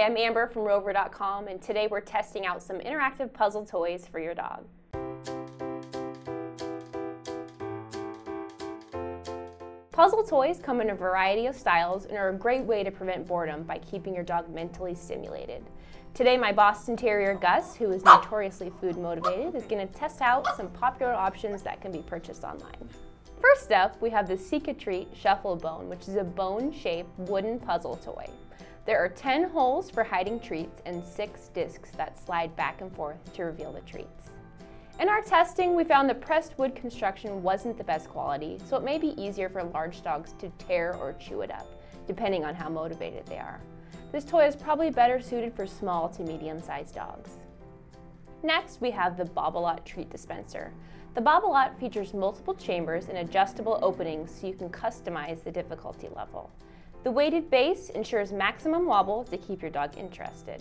Hi, I'm Amber from Rover.com, and today we're testing out some interactive puzzle toys for your dog. Puzzle toys come in a variety of styles and are a great way to prevent boredom by keeping your dog mentally stimulated. Today my Boston Terrier Gus, who is notoriously food motivated, is going to test out some popular options that can be purchased online. First up, we have the Seek-A-Treat Shuffle Bone, which is a bone-shaped wooden puzzle toy. There are 10 holes for hiding treats and 6 discs that slide back and forth to reveal the treats. In our testing, we found the pressed wood construction wasn't the best quality, so it may be easier for large dogs to tear or chew it up, depending on how motivated they are. This toy is probably better suited for small to medium-sized dogs. Next, we have the Bob-A-Lot Treat Dispenser. The Bob-A-Lot features multiple chambers and adjustable openings so you can customize the difficulty level. The weighted base ensures maximum wobble to keep your dog interested.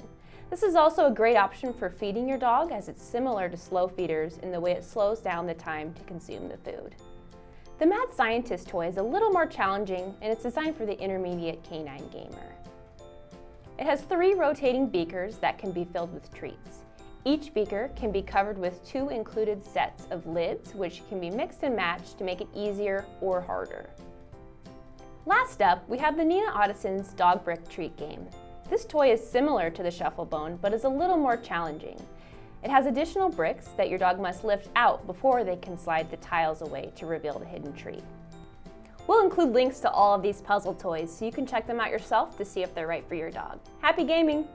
This is also a great option for feeding your dog, as it's similar to slow feeders in the way it slows down the time to consume the food. The Mad Scientist toy is a little more challenging, and it's designed for the intermediate canine gamer. It has 3 rotating beakers that can be filled with treats. Each beaker can be covered with 2 included sets of lids, which can be mixed and matched to make it easier or harder. Last up, we have the Nina Ottoson's Dog Brick treat game. This toy is similar to the Shuffle Bone, but is a little more challenging. It has additional bricks that your dog must lift out before they can slide the tiles away to reveal the hidden treat. We'll include links to all of these puzzle toys so you can check them out yourself to see if they're right for your dog. Happy gaming!